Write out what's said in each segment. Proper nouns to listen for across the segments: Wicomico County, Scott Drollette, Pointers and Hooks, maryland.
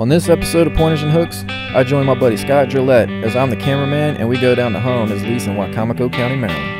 On this episode of Pointers and Hooks, I join my buddy Scott Drollette as I'm the cameraman and we go down to home as Lee's in Wicomico County, Maryland.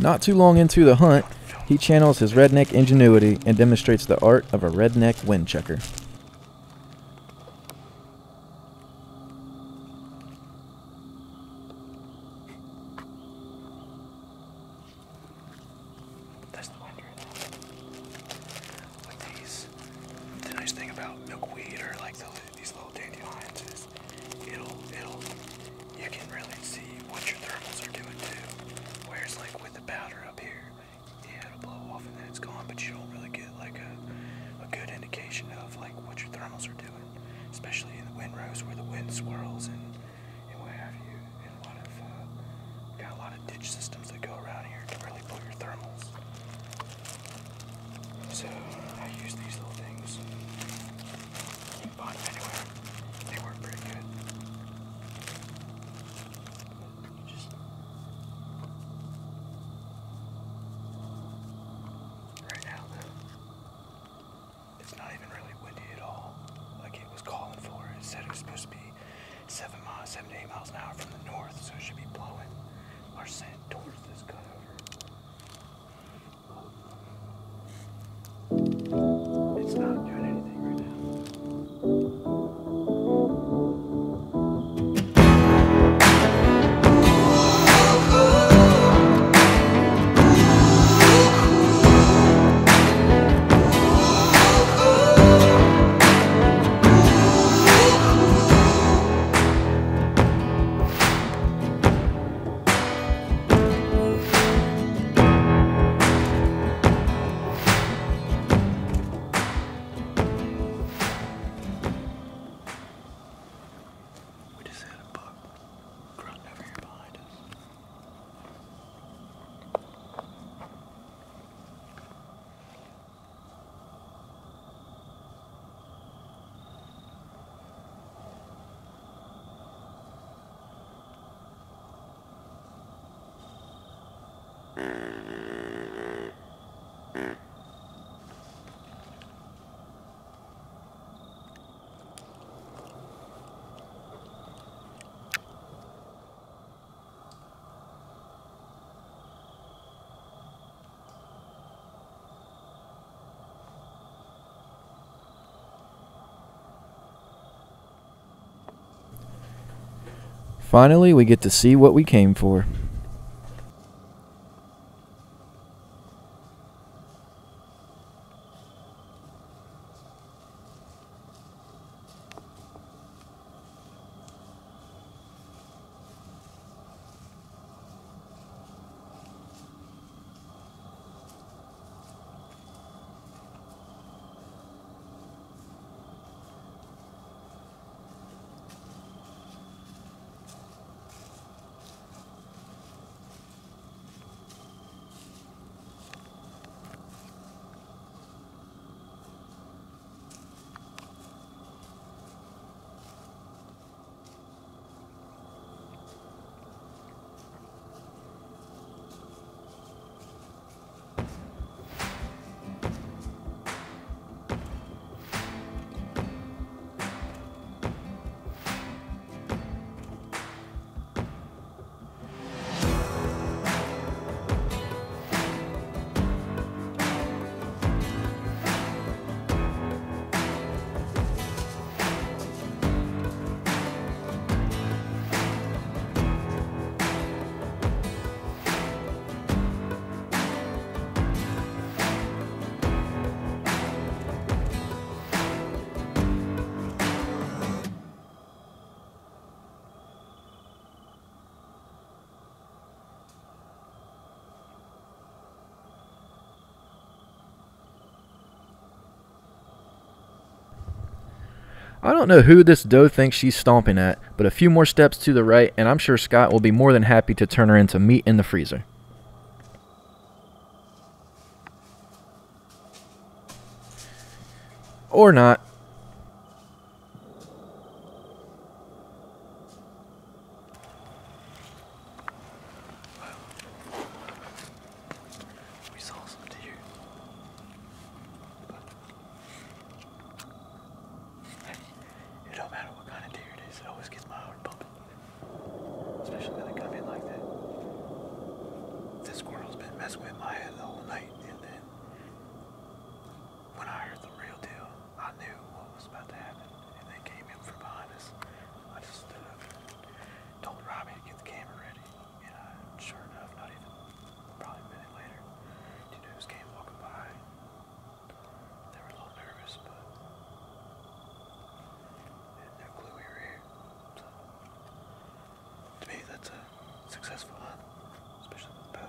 Not too long into the hunt, he channels his redneck ingenuity and demonstrates the art of a redneck wind checker. Finally, we get to see what we came for. I don't know who this doe thinks she's stomping at, but a few more steps to the right and I'm sure Scott will be more than happy to turn her into meat in the freezer. Or not. Successful hunt, especially with the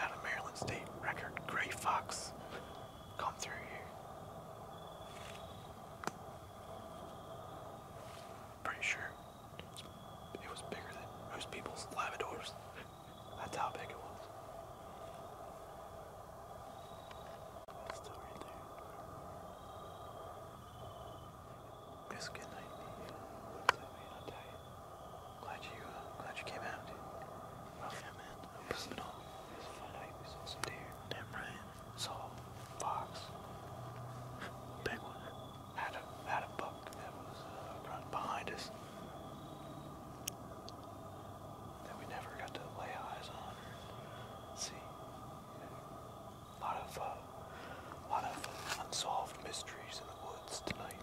out of Maryland state record gray fox come through here. Pretty sure it was bigger than most people's Labradors. That's how big it was. Mysteries in the woods tonight.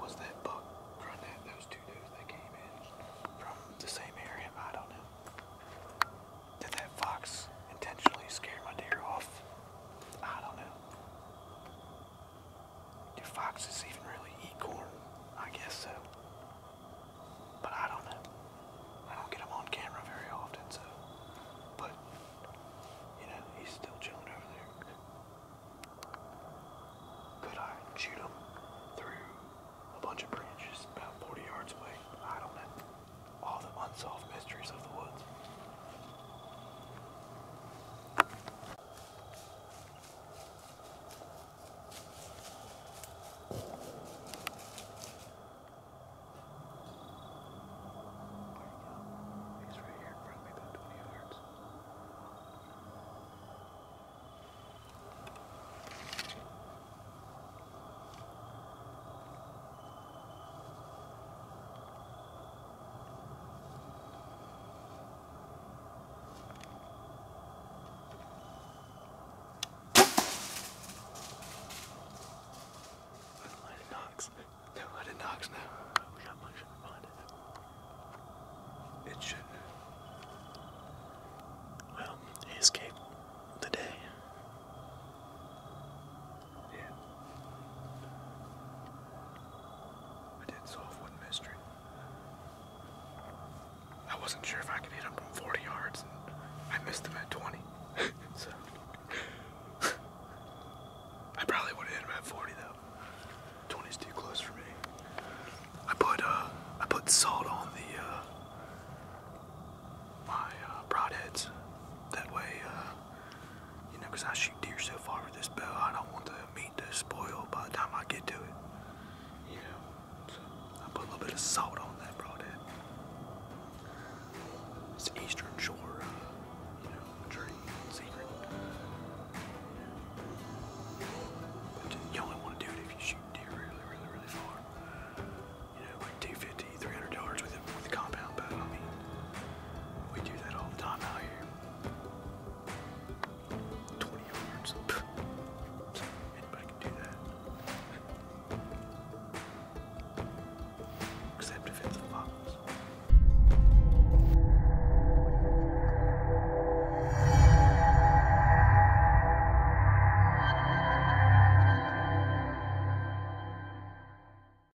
Was that buck running at those two dudes that came in from the same area? I don't know. Did that fox intentionally scare my deer off? I don't know. Do foxes even really eat corn? I guess so. But I don't know. I don't get them on camera very often, so. But, you know, he's still chilling over there. Shoot him through a bunch of branches about 40 yards away. I don't know. All the unsolved mysteries of the woods. Now. We got much behind it. It shouldn't. Well, he escaped the day. Yeah. I did solve one mystery. I wasn't sure if I could hit him from 40 yards, and I missed him at 20. So. I probably would have hit him at 40, though. 20's too close for me. I put salt on the